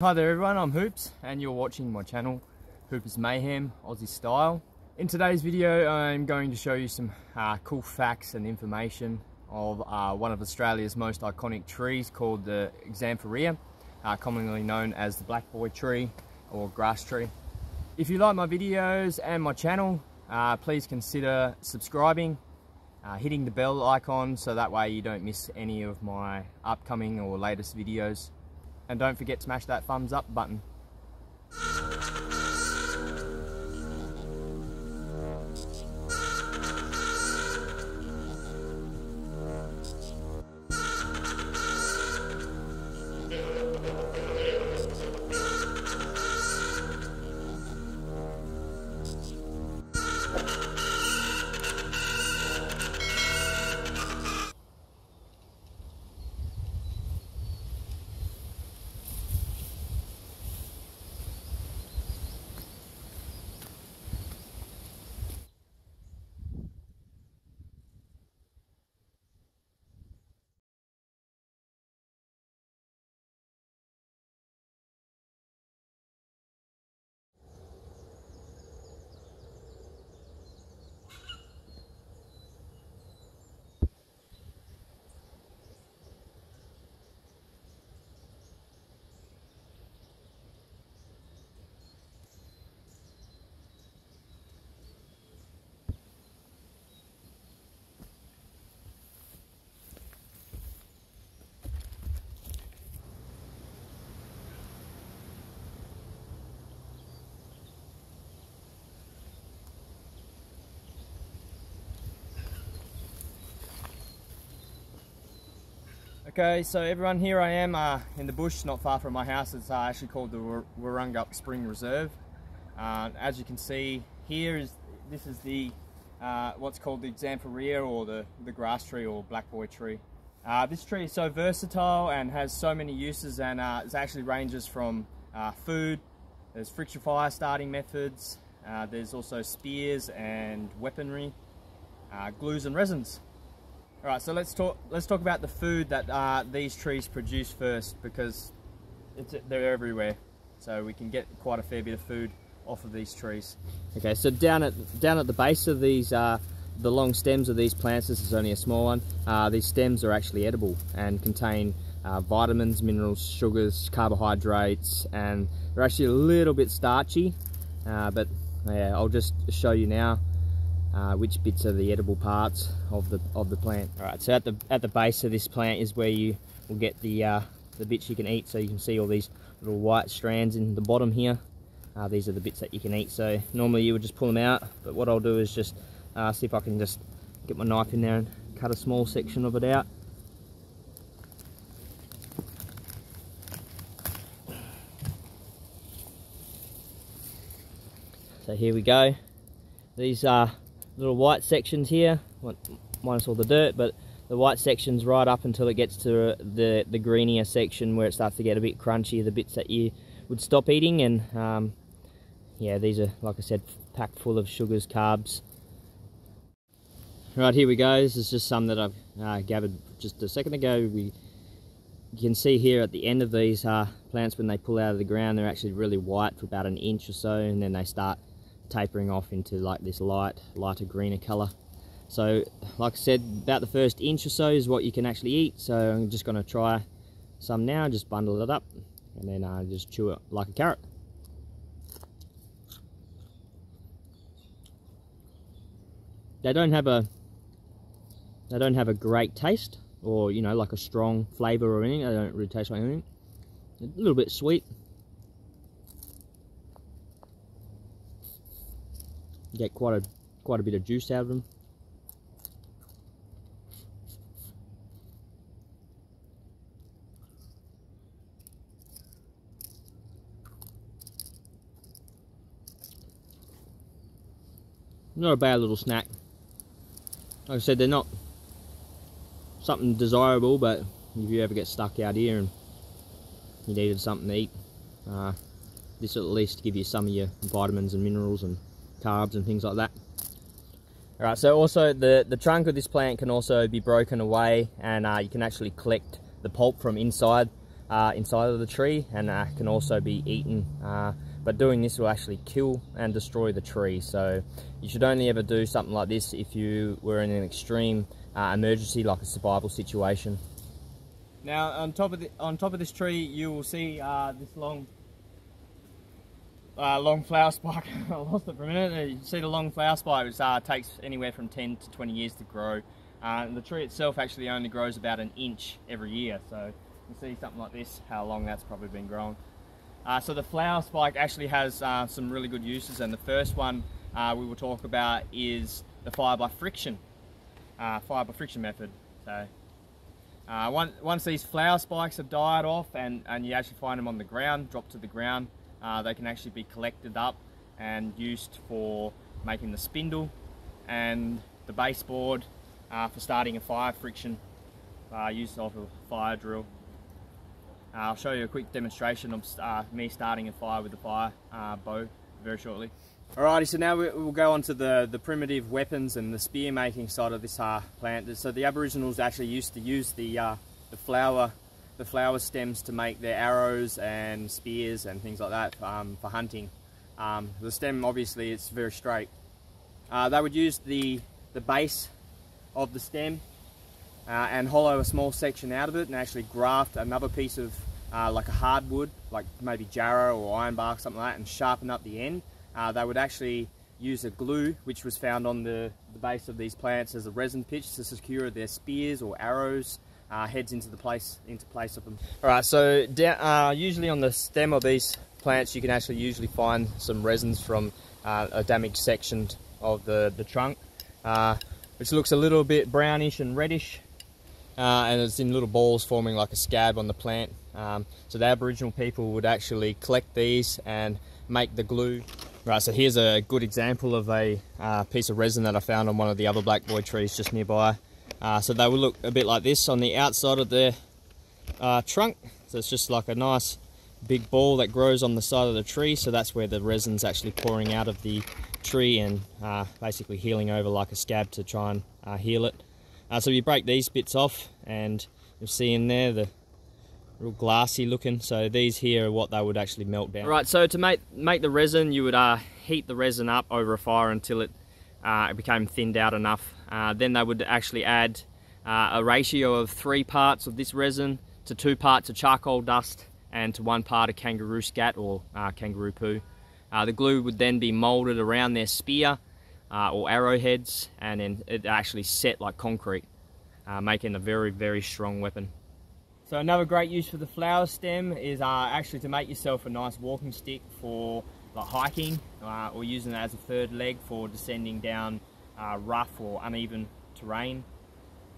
Hi there everyone, I'm Hoops and you're watching my channel Hoopers Mayhem Aussie Style. In today's video I'm going to show you some cool facts and information of one of Australia's most iconic trees called the Xanthorrhoea, commonly known as the black boy tree or grass tree. If you like my videos and my channel, please consider subscribing, hitting the bell icon so that way you don't miss any of my upcoming or latest videos. And don't forget to smash that thumbs up button. Okay, so everyone, here I am in the bush not far from my house. It's actually called the Wurrungup Spring Reserve. As you can see here, this is the what's called the Xanthorrhoea, or the grass tree or black boy tree. This tree is so versatile and has so many uses, and it actually ranges from food, there's friction fire starting methods, there's also spears and weaponry, glues and resins. Alright, so let's talk about the food that these trees produce first, because they're everywhere, so we can get quite a fair bit of food off of these trees. Okay, so down at the base of these, the long stems of these plants, this is only a small one, these stems are actually edible and contain vitamins, minerals, sugars, carbohydrates, and they're actually a little bit starchy, but yeah, I'll just show you now which bits are the edible parts of the plant. All right, so at the base of this plant is where you will get the bits you can eat. So you can see all these little white strands in the bottom here. These are the bits that you can eat. So normally you would just pull them out, but what I'll do is just see if I can just get my knife in there and cut a small section of it out. So here we go. These are little white sections here, minus all the dirt, but the white section's right up until it gets to the greenier section where it starts to get a bit crunchy, the bits that you would stop eating. And yeah, these are, like I said, packed full of sugars, carbs. Right, here we go. This is just some that I've gathered just a second ago. You can see here at the end of these plants, when they pull out of the ground, they're actually really white for about an inch or so, and then they start tapering off into like this lighter greener color. So like I said, about the first inch or so is what you can actually eat, so I'm just going to try some now, just bundle it up and then just chew it like a carrot. They don't have a great taste, or you know, like a strong flavor or anything. They don't really taste like anything. A little bit sweet. Get quite a bit of juice out of them. Not a bad little snack. Like I said, they're not something desirable, but if you ever get stuck out here and you needed something to eat, this will at least give you some of your vitamins and minerals and carbs and things like that. All right, so also the trunk of this plant can also be broken away, and you can actually collect the pulp from inside inside of the tree, and can also be eaten, but doing this will actually kill and destroy the tree. So you should only ever do something like this if you were in an extreme emergency, like a survival situation. Now on top of this tree you will see this long flower spike. I lost it for a minute. You see the long flower spike, which takes anywhere from 10 to 20 years to grow. The tree itself actually only grows about 1 inch every year, so you can see something like this, how long that's probably been growing. So the flower spike actually has some really good uses, and the first one we will talk about is the fire by friction method. So once these flower spikes have died off and you actually find them on the ground, dropped to the ground, they can actually be collected up and used for making the spindle and the baseboard, for starting a fire friction, used off a fire drill. I'll show you a quick demonstration of me starting a fire with a fire bow very shortly. Alrighty, so now we'll go on to the primitive weapons and the spear making side of this plant. So the Aboriginals actually used to use the flower stems to make their arrows and spears and things like that for hunting. The stem, obviously, it's very straight. They would use the base of the stem and hollow a small section out of it and actually graft another piece of like a hardwood, like maybe jarrah or iron bark, something like that, and sharpen up the end. They would actually use a glue which was found on the base of these plants as a resin pitch to secure their spears or arrows heads into place of them. Alright, so usually on the stem of these plants you can actually usually find some resins from a damaged section of the trunk, which looks a little bit brownish and reddish, and it's in little balls forming like a scab on the plant. So the Aboriginal people would actually collect these and make the glue. Right, so here's a good example of a piece of resin that I found on one of the other blackboy trees just nearby. So they will look a bit like this on the outside of the trunk. So it's just like a nice big ball that grows on the side of the tree. So that's where the resin's actually pouring out of the tree and basically healing over like a scab to try and heal it. So you break these bits off and you'll see in there the real glassy looking. So these here are what they would actually melt down. Right, so to make the resin, you would heat the resin up over a fire until it became thinned out enough. Then they would actually add a ratio of 3 parts of this resin to 2 parts of charcoal dust and to 1 part of kangaroo scat or kangaroo poo. The glue would then be moulded around their spear or arrowheads, and then it actually set like concrete, making a very, very strong weapon. So another great use for the flower stem is actually to make yourself a nice walking stick for like hiking, or using it as a third leg for descending down rough or uneven terrain,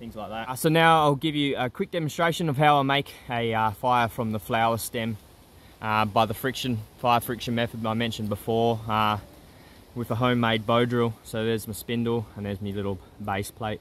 things like that. So now I'll give you a quick demonstration of how I make a fire from the flower stem by the fire friction method I mentioned before, with a homemade bow drill. So there's my spindle and there's my little base plate.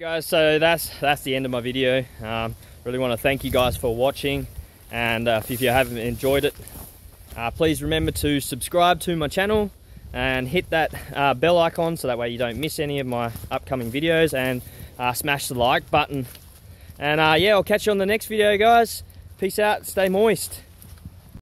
Guys, so that's the end of my video. Really want to thank you guys for watching, and if you haven't enjoyed it, please remember to subscribe to my channel and hit that bell icon so that way you don't miss any of my upcoming videos, and smash the like button, and yeah, I'll catch you on the next video, guys. Peace out, stay moist.